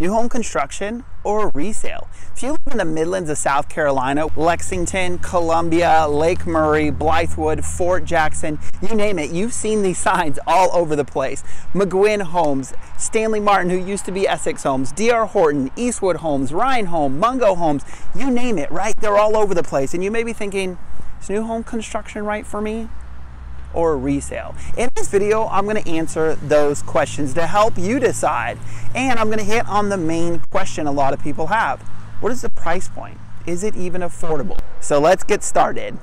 new home construction, or resale. If you live in the Midlands of South Carolina, Lexington, Columbia, Lake Murray, Blythewood, Fort Jackson, you name it, you've seen these signs all over the place. McGuinn Homes, Stanley Martin, who used to be Essex Homes, DR Horton, Eastwood Homes, Ryan Homes, Mungo Homes, you name it, right? They're all over the place. And you may be thinking, is new home construction right for me, or resale? In this video, I'm going to answer those questions to help you decide. And I'm going to hit on the main question a lot of people have. What is the price point? Is it even affordable? So let's get started.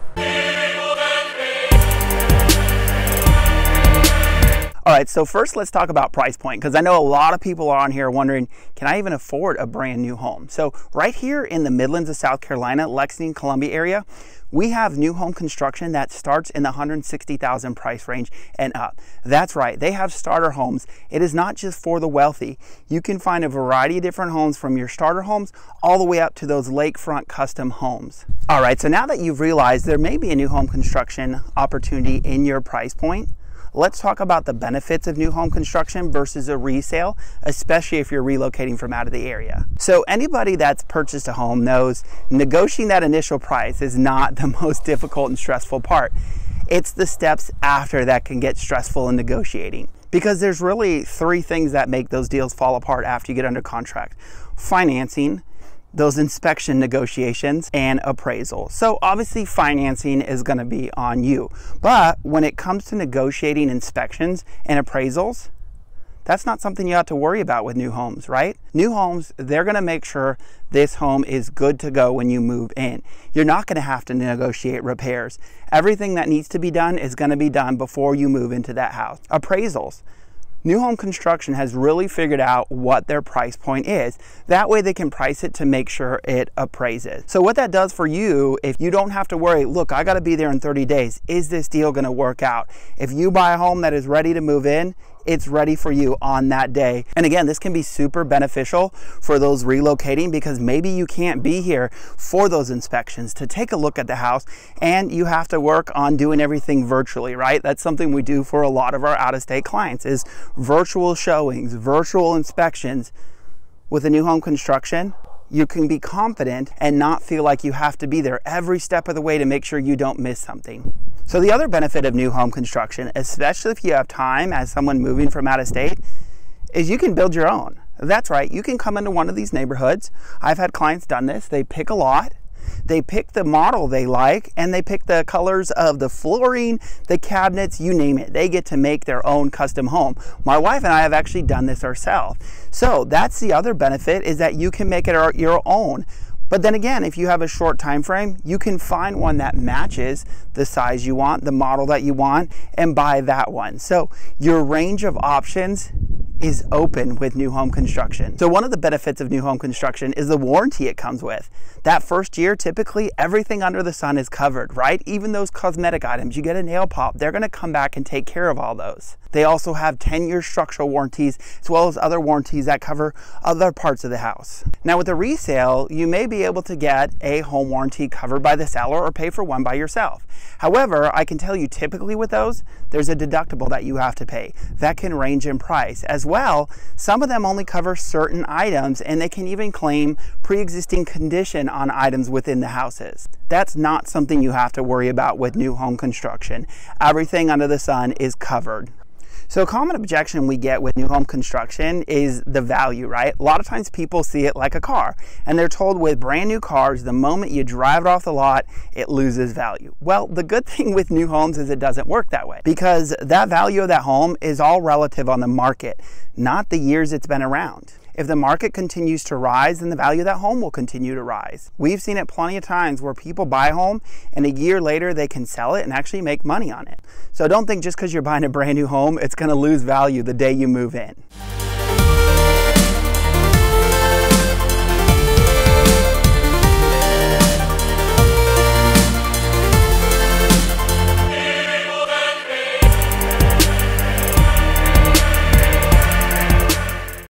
All right, so first let's talk about price point, because I know a lot of people are on here wondering, can I even afford a brand new home? So right here in the Midlands of South Carolina, Lexington, Columbia area, we have new home construction that starts in the $160,000 price range and up. That's right, they have starter homes. It is not just for the wealthy. You can find a variety of different homes, from your starter homes all the way up to those lakefront custom homes. All right, so now that you've realized there may be a new home construction opportunity in your price point, let's talk about the benefits of new home construction versus a resale, especially if you're relocating from out of the area. So anybody that's purchased a home knows negotiating that initial price is not the most difficult and stressful part. It's the steps after that can get stressful in negotiating, because there's really three things that make those deals fall apart after you get under contract: financing, those inspection negotiations, and appraisal. So obviously financing is going to be on you, but when it comes to negotiating inspections and appraisals, that's not something you have to worry about with new homes, right? New homes, they're going to make sure this home is good to go when you move in. You're not going to have to negotiate repairs. Everything that needs to be done is going to be done before you move into that house. Appraisals. New home construction has really figured out what their price point is. That way they can price it to make sure it appraises. So what that does for you, if you don't have to worry, look, I gotta be there in 30 days. Is this deal gonna work out? If you buy a home that is ready to move in, it's ready for you on that day. And again, this can be super beneficial for those relocating, because maybe you can't be here for those inspections to take a look at the house, and you have to work on doing everything virtually, right? That's something we do for a lot of our out-of-state clients, is virtual showings, virtual inspections. With a new home construction, you can be confident and not feel like you have to be there every step of the way to make sure you don't miss something. So the other benefit of new home construction, especially if you have time as someone moving from out of state, is you can build your own. That's right, you can come into one of these neighborhoods. I've had clients done this. They pick a lot, they pick the model they like, and they pick the colors of the flooring, the cabinets, you name it. They get to make their own custom home. My wife and I have actually done this ourselves. So that's the other benefit, is that you can make it your own. But then again, if you have a short time frame, you can find one that matches the size you want, the model that you want, and buy that one. So your range of options is open with new home construction. So one of the benefits of new home construction is the warranty it comes with. That first year, typically everything under the sun is covered, right? Even those cosmetic items. You get a nail pop, they're gonna come back and take care of all those. They also have 10-year structural warranties, as well as other warranties that cover other parts of the house. Now with a resale, you may be able to get a home warranty covered by the seller or pay for one by yourself. However, I can tell you typically with those, there's a deductible that you have to pay. That can range in price. As well, some of them only cover certain items, and they can even claim pre-existing condition on items within the houses. That's not something you have to worry about with new home construction. Everything under the sun is covered. So a common objection we get with new home construction is the value, right? A lot of times people see it like a car, and they're told with brand new cars, the moment you drive it off the lot, it loses value. Well, the good thing with new homes is it doesn't work that way, because that value of that home is all relative on the market, not the years it's been around. If the market continues to rise, then the value of that home will continue to rise. We've seen it plenty of times where people buy a home and a year later they can sell it and actually make money on it. So don't think just because you're buying a brand new home, it's going to lose value the day you move in.